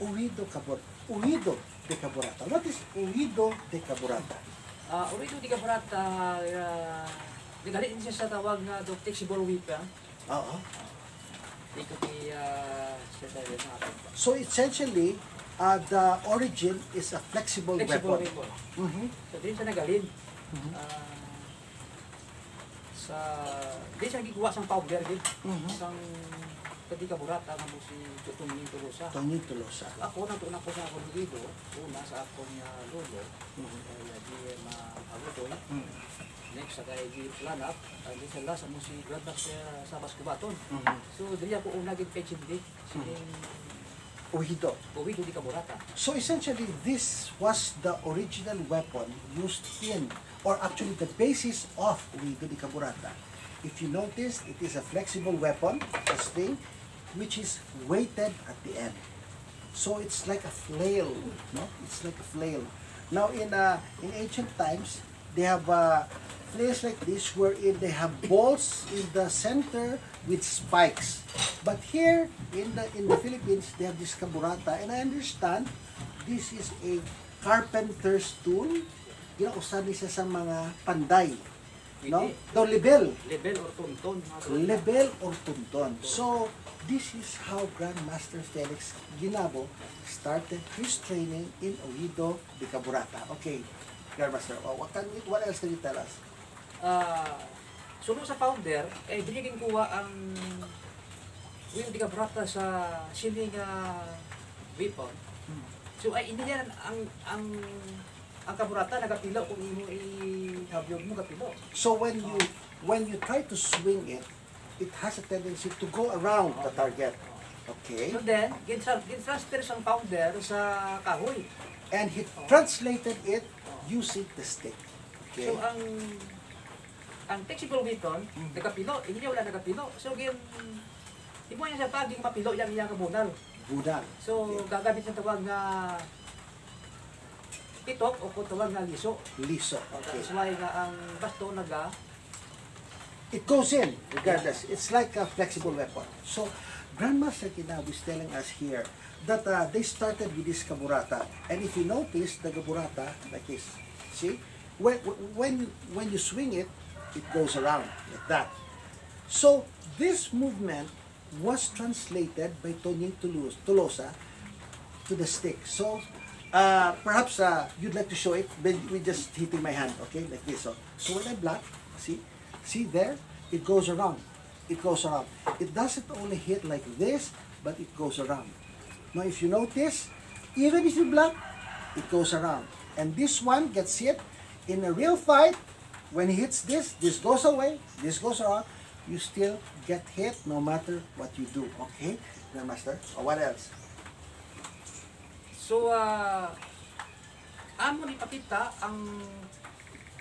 Oido de Caburata. What is Oido de Caburata? Uh, Oido de Caburata, uh, nagalit niya sa tawag na the flexible weapon. Oo. It could be, uh, so essentially, uh, the origin is a flexible, flexible weapon. weapon. Mm-hmm. So din siya nagalit. Mm-hmm. uh, sa di siya gigwa sang powder din sang pati Caburata nga mo si Tony Tolosa. Tony Tolosa. Ako na to na ko sa ako dito, una sa ako niya lolo. Kaya di maabutoy. Next sa kay di plan up, ang di sila sa mo si Grandmaster Sabas Kubaton. So di ako una gid page din si Oido. Oido de Caburata. So essentially, this was the original weapon used in, or actually the basis of Oido de Caburata. If you notice, it is a flexible weapon, this thing, which is weighted at the end. So it's like a flail, no? It's like a flail. Now in uh, in ancient times, they have uh, flails like this, wherein they have balls in the center with spikes. But here in the in the Philippines, they have this caburata, and I understand this is a carpenter's tool. Ginausan nila sa mga panday, no? No lebel. Lebel or tunton. Lebel or tunton. So this is how Grandmaster Felix Guinabo started his training in Oido de Caburata. Okay, Grandmaster, what, can you, what else can you tell us? Uh, so, sa founder, eh, binigin ko ang Oido de Caburata sa siling uh, weapon. Hmm. So, ay hindi yan ang, ang, ang Caburata nagapilo kung imo i-habyog mo kapilo. So, when you, when you try to swing it, it has a tendency to go around the target. Okay. So then, gintransfer ang powder sa kahoy. And he translated it using the stick. Okay. So ang ang flexible weapon, nagkapilo, hindi niya wala nagkapilo. So game, di mo niya sa pagiging mapilo yung iyang kabunal. Bunal. So gagamit ng tawag na pitok o tawag na liso. Liso. Okay. So may ang basto naga it goes in, regardless. It's like a flexible weapon. So, Grandmaster Guinabo is telling us here that uh, they started with this caburata. And if you notice, the caburata, like this, see? When, when, when you swing it, it goes around, like that. So, this movement was translated by Tony Tolosa to the stick. So, uh, perhaps uh, you'd like to show it, but we're just hitting my hand, okay? Like this. So, so when I block, see? See there? It goes around. It goes around. It doesn't only hit like this, but it goes around. Now, if you notice, even if you block, it goes around. And this one gets hit in a real fight. When he hits this, this goes away, this goes around. You still get hit no matter what you do. Okay, Grandmaster? Or what else? So, uh, amo ni Papita ang...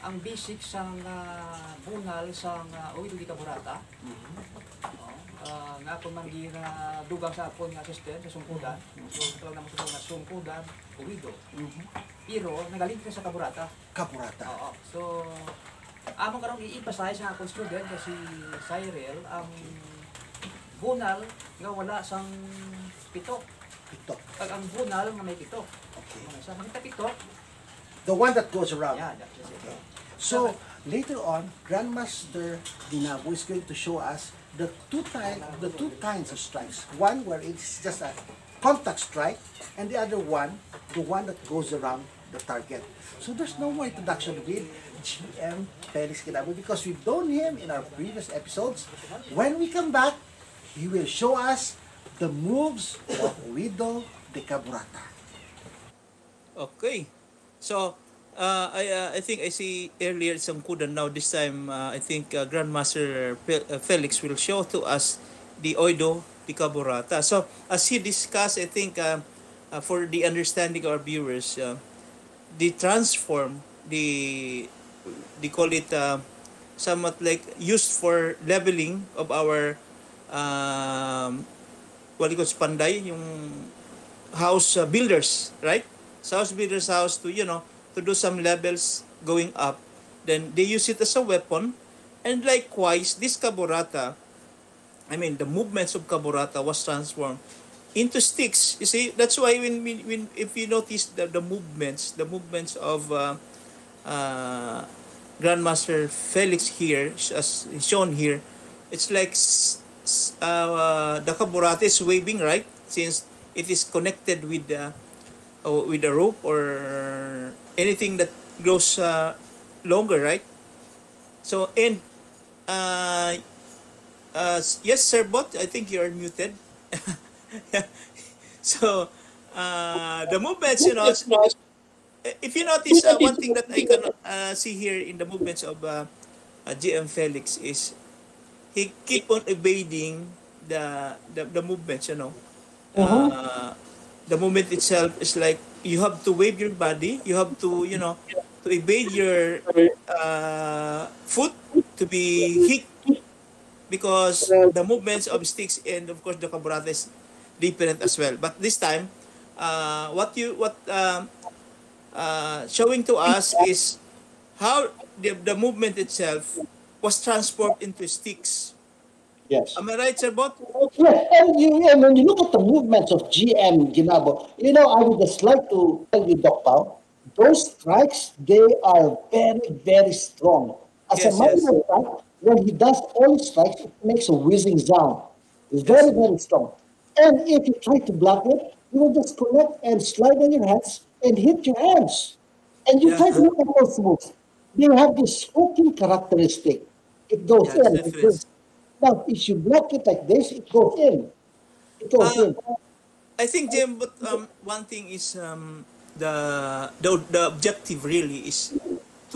ang basic sang uh, bunal sang uh, Oido de Caburata. Mm-hmm. Oh, uh, nga akong manggir na uh, dugang sa akong assistant sa Sunkudan. Mm-hmm. So talagang naman sa Sunkudan, Oido. Mm-hmm. Pero nagaling ka sa Caburata. Caburata. Oo. Oh, oh. So, among karong i-emphasize sa akong student kasi Cyril ang bunal nga wala sang pitok. Pitok. Pag ang bunal nga may pitok. Okay. So, magita pitok. The one that goes around. Yeah, that's it. Okay. So later on, Grandmaster Guinabo is going to show us the two type, the two kinds of strikes. One where it's just a contact strike, and the other one, the one that goes around the target. So there's no more introduction with G M Felix Guinabo because we've known him in our previous episodes. When we come back, he will show us the moves of Oido de Caburata. Okay. So, uh, I uh, I think I see earlier some Sunkudan. Now this time, uh, I think uh, Grandmaster Pe uh, Felix will show to us the Oido de Caburata. So, as he discussed, I think uh, uh, for the understanding of our viewers, uh, they transform the, they call it uh, somewhat like used for leveling of our, um, what do you call it, panday, yung house uh, builders, right? House builders house to, you know, to do some levels going up. Then they use it as a weapon. And likewise, this caburata, I mean, the movements of caburata was transformed into sticks. You see, that's why when, when if you notice the, the movements, the movements of uh, uh, Grandmaster Felix here, as shown here, it's like uh, the caburata is waving, right? Since it is connected with the uh, or with a rope or anything that grows uh, longer, right? So, and uh, uh, yes, Sir Bot, I think you're muted. So, uh, the movements, you know, if you notice, uh, one thing that I can uh, see here in the movements of uh, uh, G M Felix is he keep on evading the, the, the movements, you know. Uh, uh-huh. the movement itself is like you have to wave your body, you have to, you know, to evade your uh, foot to be hit, because the movements of sticks and of course the caburata is different as well. But this time, uh, what you what um, uh, showing to us is how the, the movement itself was transformed into sticks. Yes. Am I right, Sir Bot? Yes, and you, you, when you look at the movements of G M Guinabo, you know, I would just like to tell you, Doc Pao, those strikes, they are very, very strong. As yes, a matter yes. of fact, when he does all strikes, it makes a whizzing sound. It's yes. very, very strong. And if you try to block it, you will just connect and slide on your hands and hit your hands. And you yes. try to look at those moves. They have this hooking characteristic. It goes yes, in. It goes. Now, if you block it like this, it goes in. It goes uh, in. I think, Jim, but um, one thing is um, the, the the objective really is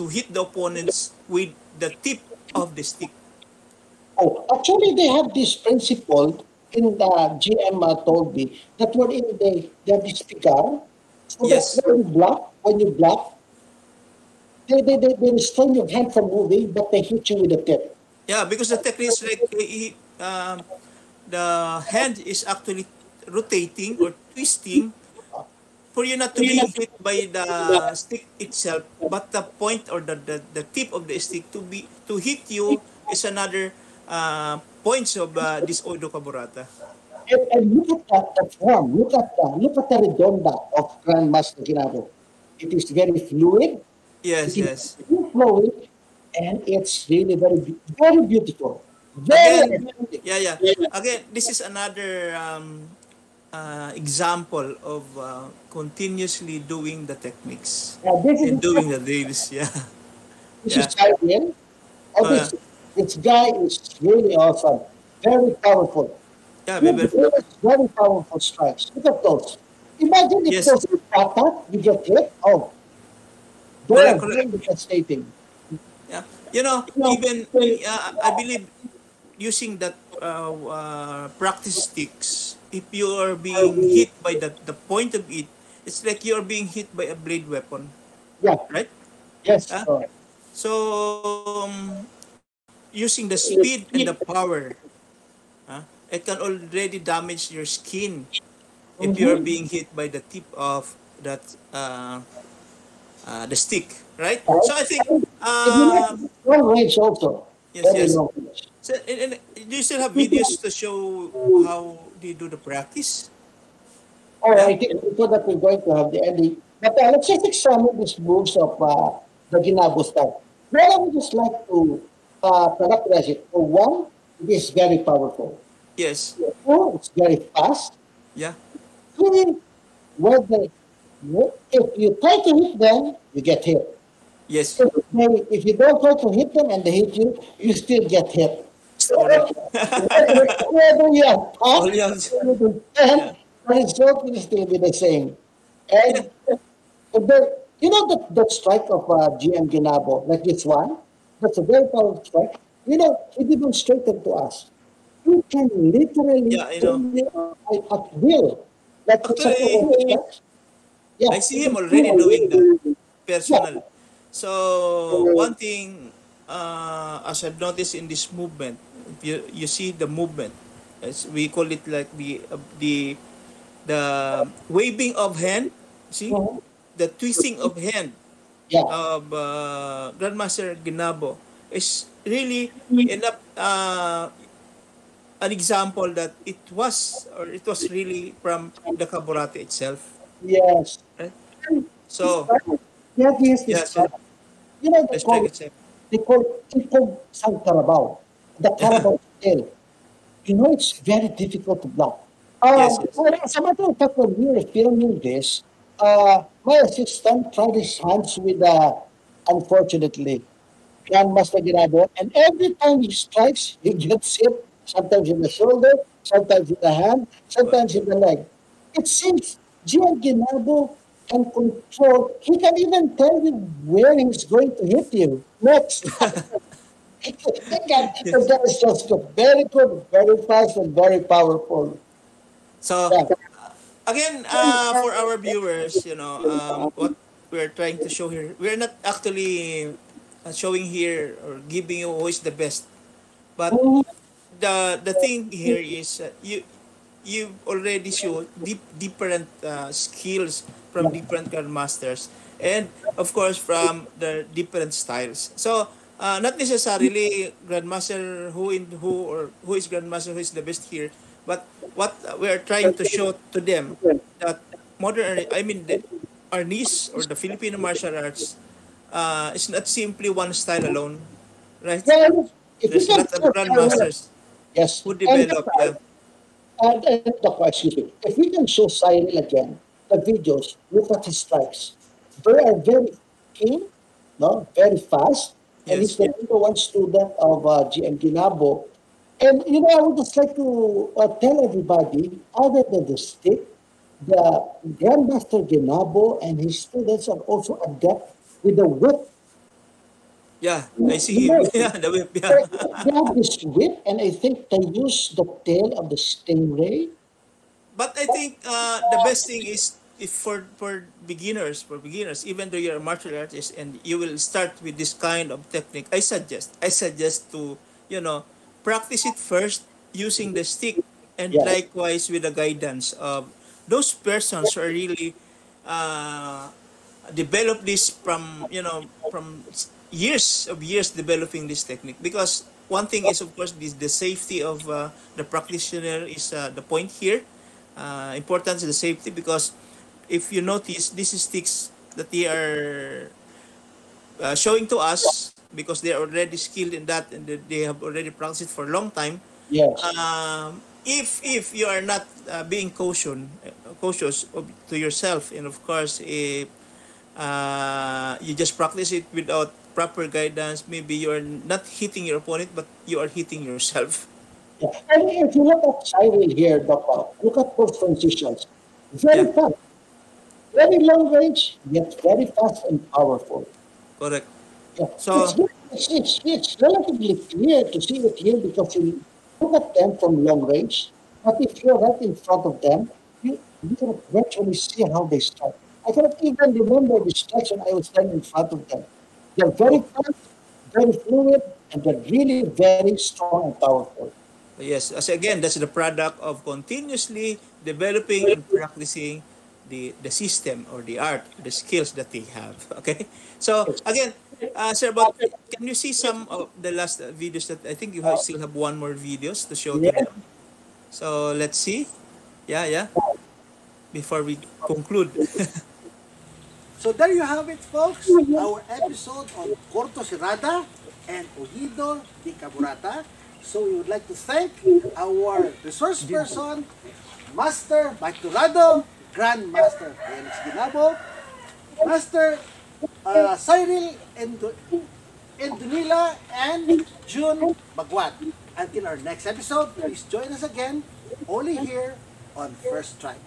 to hit the opponents with the tip of the stick. Oh, actually, they have this principle in the G M uh, told me that what in the they have this picar. So yes. When you block, when you block. They, they, they, they restrain your hand from moving, but they hit you with a tip. Yeah, because the technique is like uh, the hand is actually rotating or twisting for you not to be hit by the stick itself, but the point or the, the, the tip of the stick to be to hit you is another uh, points of uh, this Oido Caburata. And, and look at the form, look at the, look at the redonda of Grandmaster Guinabo. It is very fluid. Yes, yes. Flowing, and it's really very, very beautiful. Very Again, beautiful. Yeah, yeah, yeah. Again, this is another um, uh, example of uh, continuously doing the techniques yeah, this and is doing the drills. Yeah. This yeah. is Children. Uh, this, this guy is really awesome. Very powerful. Yeah, very, very powerful strikes. Look at those. Imagine if yes. those pata, you get hit. Oh. Very correct. Yeah, you know, even uh, I believe using that uh, uh, practice sticks, if you are being hit by the, the point of it, it's like you are being hit by a blade weapon. Yeah. Right? Yes. Uh, so, um, using the speed and the power, uh, it can already damage your skin if you are being hit by the tip of that. Uh, Uh, the stick, right? right? So I think... Uh, long range also. Yes, yes. So, and, and do you still have videos to show how they do the practice? Oh, yeah. I think before that we're going to have the ending. But uh, let's just examine these moves of uh, the Guinabo style. Well, I would just like to uh, characterize it. For one, it is very powerful. Yes. For two, it's very fast. Yeah. Three, where they... If you try to hit them, you get hit. Yes. If, they, if you don't try to hit them and they hit you, you still get hit. Whether you are tough, the result will still be the same. And yeah. the, you know that, that strike of uh, G M Guinabo, like this one, that's a very powerful strike. You know, he demonstrated to us. You can literally yeah, I know. at will. That's okay. Yeah. I see him already doing the personal. Yeah. So one thing, uh, as I've noticed in this movement, you you see the movement, as we call it like the uh, the the waving of hand, see uh-huh. the twisting of hand yeah. of uh, Grandmaster Guinabo is really enough uh, an example that it was or it was really from the Caburata itself. Yes. Right. So, yeah, yes, yes, yes. You know, they call it, they call it San Carabao, the Carabao tail. You know, it's very difficult to block. Uh, yes, yes. As a matter of fact, when we were filming this, uh, my assistant tried his hands with, uh, unfortunately, Grandmaster Guinabo, and every time he strikes, he gets hit, sometimes in the shoulder, sometimes in the hand, sometimes in the leg. It seems G M Guinabo can control. He can even tell you where he's going to hit you next. He can, yes. That is just very good, very fast, and very powerful. So, yeah. Again, uh, for our viewers, you know, um, what we're trying to show here, we're not actually showing here or giving you always the best. But the the thing here is uh, you you already show deep, different uh, skills from different grandmasters, and of course from the different styles. So uh, not necessarily grandmaster who in who or who is grandmaster who is the best here. But what we are trying to show to them that modern, I mean, the Arnis or the Filipino martial arts uh, is not simply one style alone, right? Well, there's a lot of grandmasters yes. who develop them. And, and the question, if we can show Cyril again, the videos, look at his strikes. They are very keen, no? Very fast. Yes. And he's the number one student of uh, G M Guinabo. And, you know, I would just like to uh, tell everybody, other than the stick, the Grandmaster Guinabo and his students are also adept with the whip. Yeah, I see him. Yeah, the whip, yeah. They have this whip, and I think they use the tail of the stingray. But I think uh, the best thing is if for, for beginners, for beginners, even though you're a martial artist and you will start with this kind of technique, I suggest, I suggest to, you know, practice it first using the stick, and yeah. likewise with the guidance of those persons who are really uh, develop this from, you know, from years of years developing this technique. Because one thing is, of course, this, the safety of uh, the practitioner is uh, the point here. Uh, importance of the safety, because if you notice, these sticks that they are uh, showing to us, because they are already skilled in that and they have already practiced it for a long time. Yes. Um, if if you are not uh, being caution, uh, cautious of, to yourself, and of course, if uh, you just practice it without proper guidance, maybe you are not hitting your opponent, but you are hitting yourself. Yeah. And if you look at Cyril here, Doctor, look at those transitions. Very yeah. fast. Very long range, yet very fast and powerful. Correct. Yeah. So it's, it's, it's relatively clear to see it here, because you look at them from long range, but if you're right in front of them, you, you can virtually see how they strike. I cannot even remember the strikes when I was standing in front of them. They're very fast, very fluid, and they're really very strong and powerful. Yes, as again, that's the product of continuously developing and practicing the the system or the art, the skills that they have. Okay, so again. Uh, sir, but can you see some of the last videos that I think you have, still have one more videos to show yeah. to them? So let's see. Yeah, yeah. Before we conclude. So there you have it, folks. Our episode on Kurtus Iradas and Oido de Caburata. So we would like to thank our resource person, Master Michael Dorado, Grandmaster Felix Guinabo, Master Uh, Cyril Endunila and June Bagwat. Until our next episode, please join us again, only here on First Strike.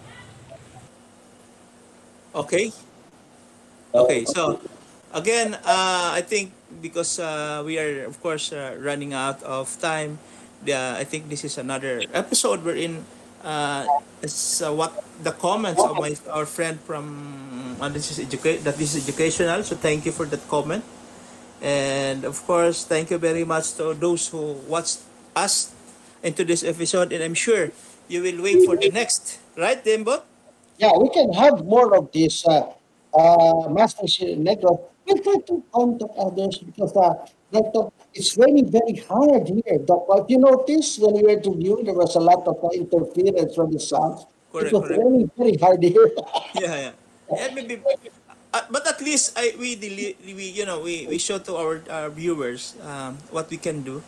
Okay. Okay, so again, uh, I think because uh, we are, of course, uh, running out of time, uh, I think this is another episode wherein uh, it's uh, what the comments of my, our friend from And this is educate that this is educational, so thank you for that comment. And of course, thank you very much to those who watched us into this episode, and I'm sure you will wait for the next, right, Dembo? Yeah, we can have more of this uh, uh, Master Negros. We'll try to contact others, because uh, it's raining very hard here. But you notice when we were to view, there was a lot of uh, interference from the sounds. Correct, it was correct. Raining very hard here. Yeah, yeah. Yeah, maybe, uh, but at least I we we you know we we show to our, our viewers um, what we can do,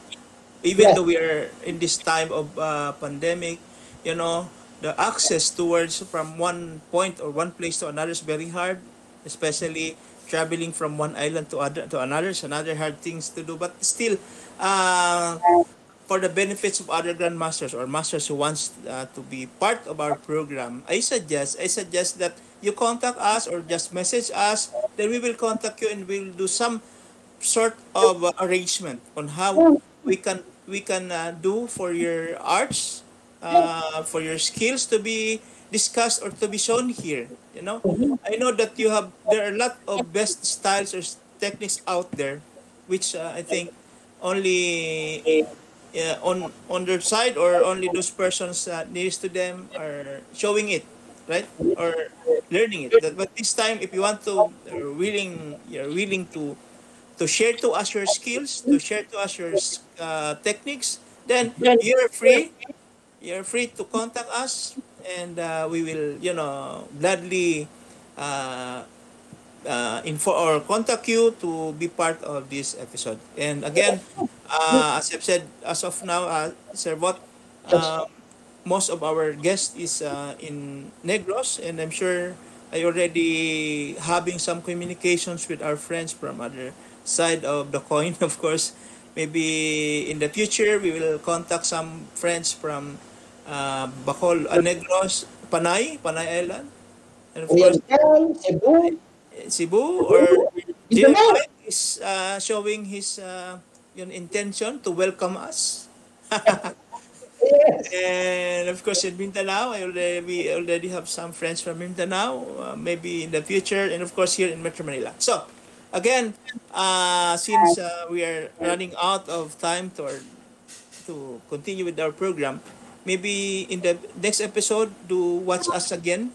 even yes. though we are in this time of uh, pandemic. You know, the access towards from one point or one place to another is very hard, especially traveling from one island to other to another is another hard things to do. But still, uh, for the benefits of other grandmasters or masters who wants uh, to be part of our program, I suggest I suggest that. You contact us or just message us, then we will contact you and we'll do some sort of uh, arrangement on how we can we can uh, do for your arts, uh, for your skills to be discussed or to be shown here. You know, I know that you have, there are a lot of best styles or techniques out there, which uh, I think only uh, on on their side or only those persons uh, nearest to them are showing it, right? Or learning it. But this time, if you want to, you're willing, you're willing to to share to us your skills, to share to us your uh, techniques, then you're free. You're free to contact us, and uh, we will, you know, gladly uh, uh, inform or contact you to be part of this episode. And again, uh, as I've said, as of now, uh, Sir Bot, uh, most of our guests is uh, in Negros, and I'm sure I already having some communications with our friends from other side of the coin, of course. Maybe in the future, we will contact some friends from uh, Bacol, uh, Negros, Panay, Panay Island, and of course, Cebu, Cebu, or G M I is uh, showing his uh, intention to welcome us. Yes. And of course, in Mindanao, I already, we already have some friends from Mindanao, uh, maybe in the future, and of course, here in Metro Manila. So, again, uh, since uh, we are running out of time to, our, to continue with our program, maybe in the next episode, do watch us again.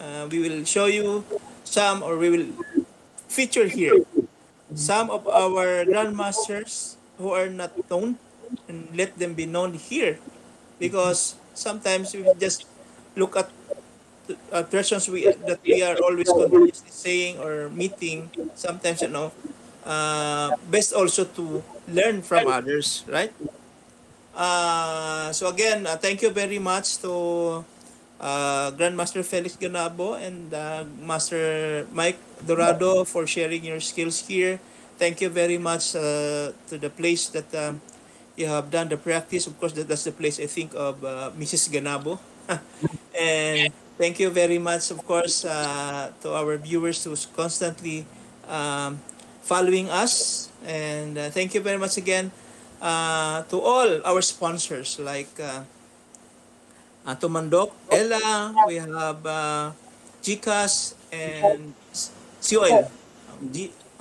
Uh, we will show you some, or we will feature here some of our grandmasters who are not known, and let them be known here, because sometimes we just look at uh, persons we that we are always continuously saying or meeting. Sometimes, you know, uh, best also to learn from others, right? Uh, so again, uh, thank you very much to uh, Grandmaster Felix Guinabo and uh, Master Mike Dorado for sharing your skills here. Thank you very much uh, to the place that. Um, You have done the practice. Of course, that, that's the place I think of uh, Missus Guinabo. And thank you very much, of course, uh, to our viewers who's constantly um, following us. And uh, thank you very much again uh, to all our sponsors like uh, Tumandok, Ella, we have uh, GCash, and Seaoil.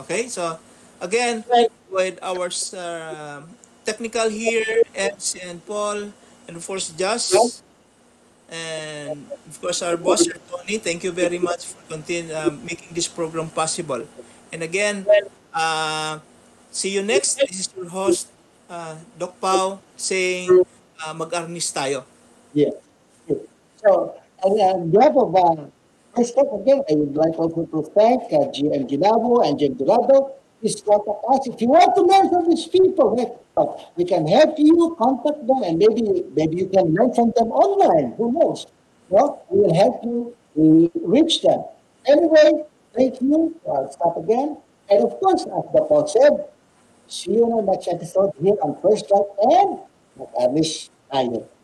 Okay, so again, with our... Uh, technical here, Eds and Paul, and of course, Josh, and of course, our boss, Tony. Thank you very much for continue, uh, making this program possible. And again, uh, see you next. This is your host, uh, Doc Pao, saying uh, mag-arnis tayo. Yeah. So, on behalf of this talk again, I would like also to thank uh, G M Guinabo and G M Dorado. Please contact us. If you want to learn from these people, we can help you contact them, and maybe maybe you can learn from them online. Who knows? Well, we will help you reach them. Anyway, thank you. I'll stop again. And of course, as the Paul said, see you in the next episode here on First Strike and Arnis Aficionados.